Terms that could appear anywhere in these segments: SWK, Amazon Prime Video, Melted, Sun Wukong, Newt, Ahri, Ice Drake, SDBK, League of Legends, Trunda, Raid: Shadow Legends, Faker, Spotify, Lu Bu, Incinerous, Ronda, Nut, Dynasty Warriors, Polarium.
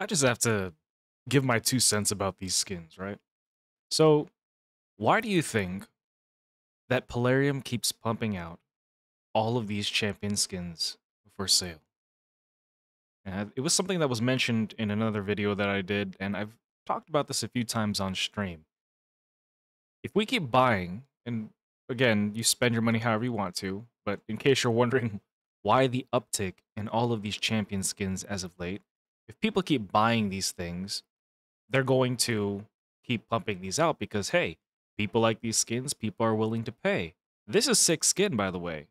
I just have to give my 2 cents about these skins, right? So, why do you think that Polarium keeps pumping out all of these champion skins for sale? And it was something that was mentioned in another video that I did, and I've talked about this a few times on stream. If we keep buying, and again, you spend your money however you want to, but in case you're wondering why the uptick in all of these champion skins as of late, if people keep buying these things, they're going to keep pumping these out because, hey, people like these skins, people are willing to pay. This is sick skin, by the way.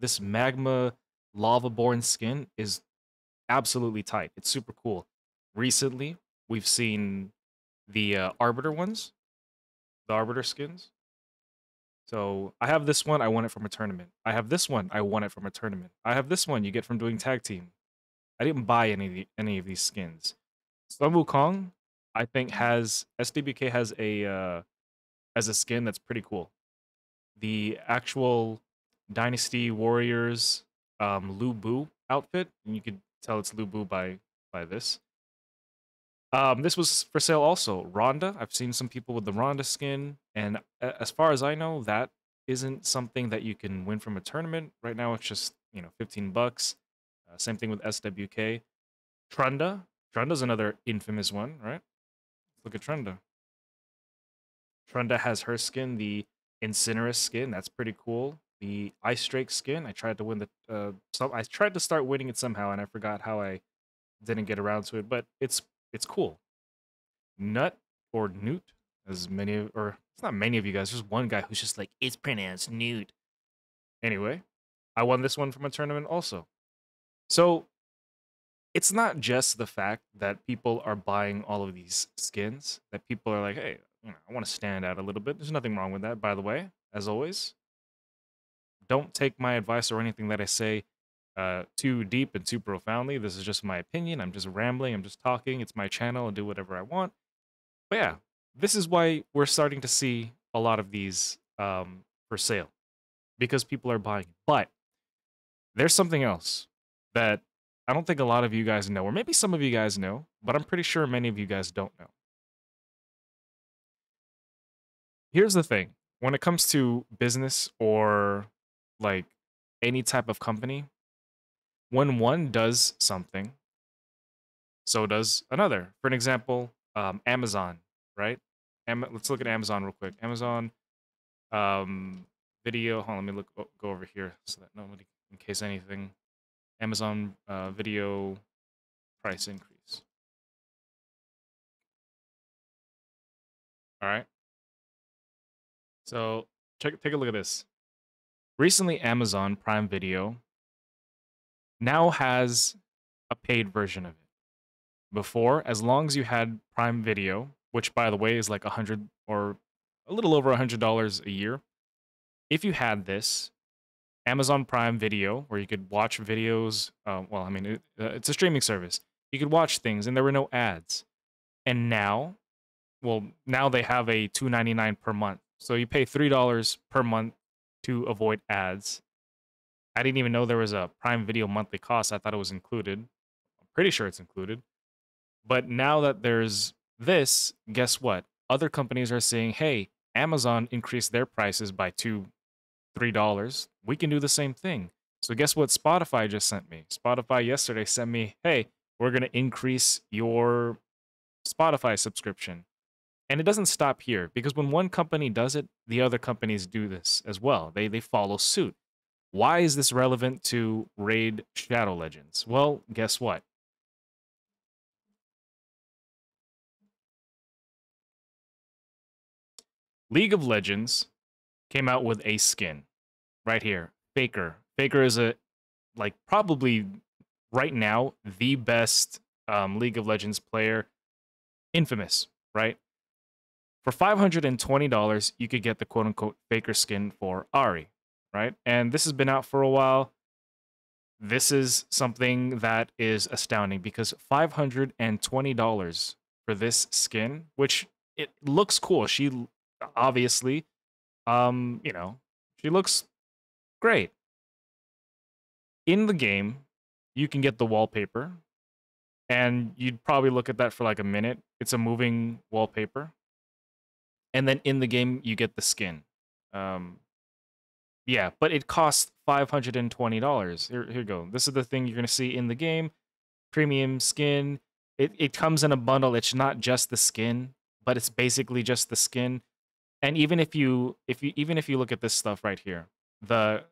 This magma lava-born skin is absolutely tight. It's super cool. Recently, we've seen the Arbiter ones, the Arbiter skins. So I have this one, I won it from a tournament. I have this one, I won it from a tournament. I have this one you get from doing tag team. I didn't buy any of these skins. Sun Wukong, I think, has SDBK has a skin that's pretty cool. The actual Dynasty Warriors Lu Bu outfit, and you could tell it's Lu Bu by this. This was for sale also. Ronda, I've seen some people with the Ronda skin, and as far as I know, that isn't something that you can win from a tournament. Right now, it's just, you know, 15 bucks. Same thing with SWK. Trunda. Trunda's another infamous one, right? Let's look at Trunda. Trunda has her skin, the Incinerous skin. That's pretty cool. The Ice Drake skin. I tried to win the. I tried to start winning it somehow, and I forgot how I didn't get around to it. But it's cool. Nut or Newt, as many of, or it's not many of you guys. There's one guy who's just like, it's pronounced Newt. Anyway, I won this one from a tournament also. So it's not just the fact that people are buying all of these skins, that people are like, hey, you know, I want to stand out a little bit. There's nothing wrong with that, by the way, as always. Don't take my advice or anything that I say too deep and too profoundly. This is just my opinion. I'm just rambling. I'm just talking. It's my channel. I'll do whatever I want. But yeah, this is why we're starting to see a lot of these for sale, because people are buying. But there's something else that I don't think a lot of you guys know, or maybe some of you guys know, but I'm pretty sure many of you guys don't know. Here's the thing. When it comes to business or like any type of company, when one does something, so does another. For an example, Amazon, right? Let's look at Amazon real quick. Amazon video. Hold on, let me look, go over here so that nobody, in case anything. Amazon video price increase. All right. So take a look at this. Recently, Amazon Prime Video now has a paid version of it. Before, as long as you had Prime Video, which by the way is like $100 or a little over $100 a year, if you had this, Amazon Prime Video, where you could watch videos, well, I mean, it's a streaming service. You could watch things, and there were no ads. And now, well, now they have a $2.99 per month. So you pay $3 per month to avoid ads. I didn't even know there was a Prime Video monthly cost. I thought it was included. I'm pretty sure it's included. But now that there's this, guess what? Other companies are saying, hey, Amazon increased their prices by $3. We can do the same thing. So guess what Spotify just sent me? Spotify yesterday sent me, hey, we're going to increase your Spotify subscription. And it doesn't stop here, because when one company does it, the other companies do this as well. They follow suit. Why is this relevant to Raid: Shadow Legends? Well, guess what? League of Legends came out with a skin right here. Faker. Faker is a, like, probably right now the best League of Legends player. Infamous, right? For $520, you could get the quote unquote Faker skin for Ahri, right? And this has been out for a while. This is something that is astounding, because $520 for this skin, which it looks cool. She obviously, you know, she looks great. In the game, you can get the wallpaper. and you'd probably look at that for like a minute. It's a moving wallpaper, and then in the game you get the skin. Yeah, but it costs $520. Here you go. This is the thing you're gonna see in the game. Premium skin. It comes in a bundle. It's not just the skin, but it's basically just the skin. And even if you look at this stuff right here, the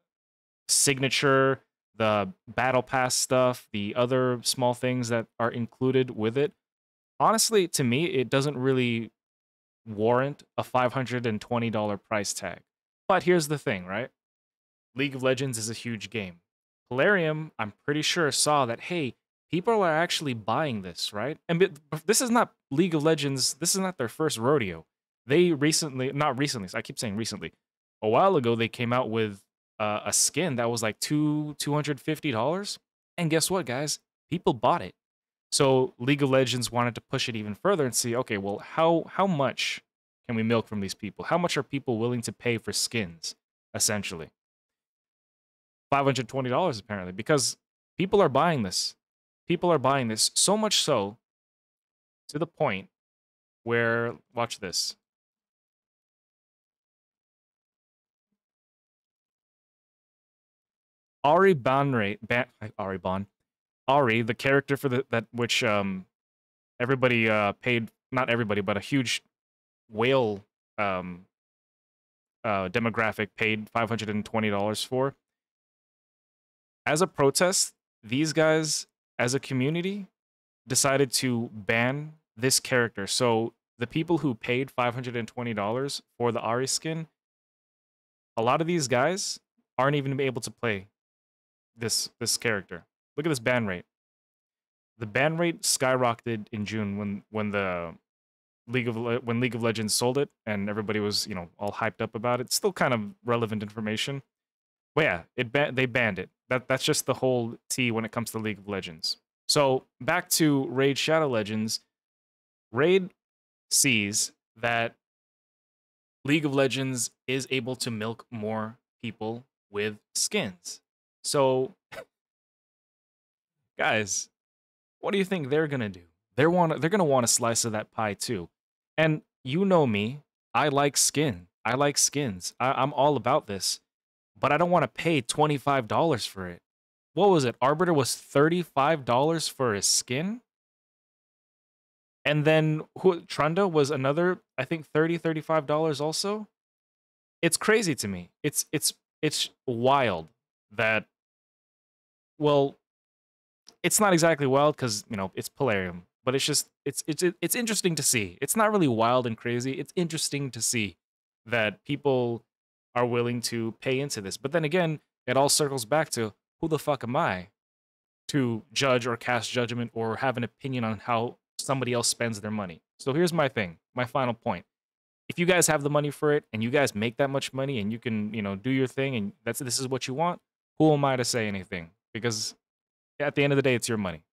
signature, the battle pass stuff, the other small things that are included with it, honestly, to me, it doesn't really warrant a $520 price tag. But here's the thing, right? League of Legends is a huge game. Polarium, I'm pretty sure, saw that, hey, people are actually buying this, right? And this is not League of Legends. This is not their first rodeo. They recently, not recently, I keep saying recently, a while ago, they came out with a skin that was like $250. And guess what, guys? People bought it. So League of Legends wanted to push it even further and see, okay, well, how much can we milk from these people? How much are people willing to pay for skins, essentially? $520, apparently, because people are buying this. People are buying this, so much so, to the point where, watch this. Ahri, the character for which everybody paid, not everybody, but a huge whale demographic paid $520 for. As a protest, these guys, as a community, decided to ban this character. So the people who paid $520 for the Ahri skin, a lot of these guys aren't even able to play this character. Look at this ban rate. The ban rate skyrocketed in June when League of Legends sold it, and everybody was, you know, all hyped up about it. Still kind of relevant information. But yeah, they banned it. That's just the whole tea when it comes to League of Legends. So back to Raid: Shadow Legends. Raid sees that League of Legends is able to milk more people with skins. So, guys, what do you think they're gonna do? They're gonna want a slice of that pie too. And you know me, I like skin. I like skins. I'm all about this, but I don't want to pay $25 for it. What was it? Arbiter was $35 for his skin, and then Trunda was another, I think, $35 also. It's crazy to me. It's wild that, well, it's not exactly wild because, you know, it's Polarium, but it's just it's interesting to see. It's not really wild and crazy. It's interesting to see that people are willing to pay into this. But then again, it all circles back to, who the fuck am I to judge or cast judgment or have an opinion on how somebody else spends their money? So here's my thing, my final point. If you guys have the money for it and you guys make that much money and you can, you know, do your thing and this is what you want, who am I to say anything? Because at the end of the day, it's your money.